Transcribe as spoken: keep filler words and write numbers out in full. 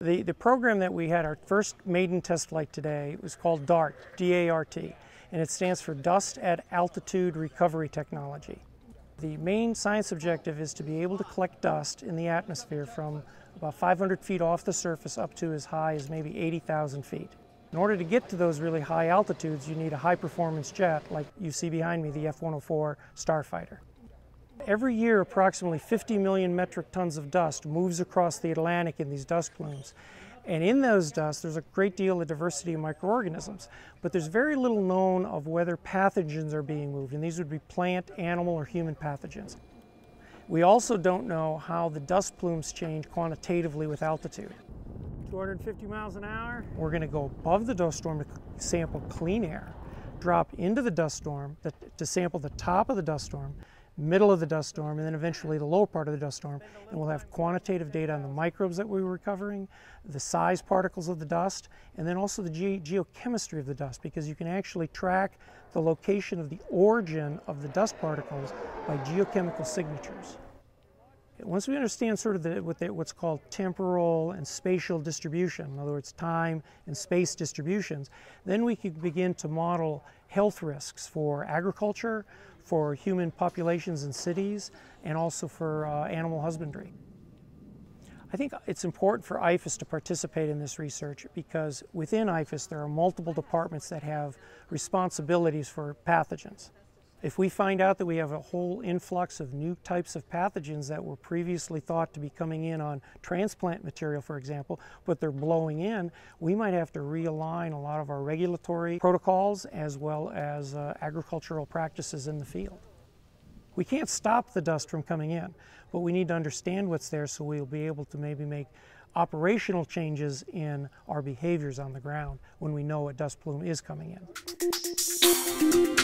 The, the program that we had our first maiden test flight today was called DART, D A R T, and it stands for Dust at Altitude Recovery Technology. The main science objective is to be able to collect dust in the atmosphere from about five hundred feet off the surface up to as high as maybe eighty thousand feet. In order to get to those really high altitudes, you need a high-performance jet like you see behind me, the F one oh four Starfighter. Every year, approximately fifty million metric tons of dust moves across the Atlantic in these dust plumes. And in those dusts, there's a great deal of diversity of microorganisms. But there's very little known of whether pathogens are being moved, and these would be plant, animal, or human pathogens. We also don't know how the dust plumes change quantitatively with altitude. two hundred fifty miles an hour. We're going to go above the dust storm to sample clean air, drop into the dust storm to sample the top of the dust storm, middle of the dust storm, and then eventually the lower part of the dust storm, and we'll have quantitative data on the microbes that we were recovering, the size particles of the dust, and then also the ge geochemistry of the dust, because you can actually track the location of the origin of the dust particles by geochemical signatures. Once we understand sort of the, what the, what's called temporal and spatial distribution, in other words, time and space distributions, then we can begin to model health risks for agriculture, for human populations in cities, and also for uh, animal husbandry. I think it's important for I F A S to participate in this research because within I F A S there are multiple departments that have responsibilities for pathogens. If we find out that we have a whole influx of new types of pathogens that were previously thought to be coming in on transplant material, for example, but they're blowing in, we might have to realign a lot of our regulatory protocols as well as uh, agricultural practices in the field. We can't stop the dust from coming in, but we need to understand what's there so we'll be able to maybe make operational changes in our behaviors on the ground when we know a dust plume is coming in.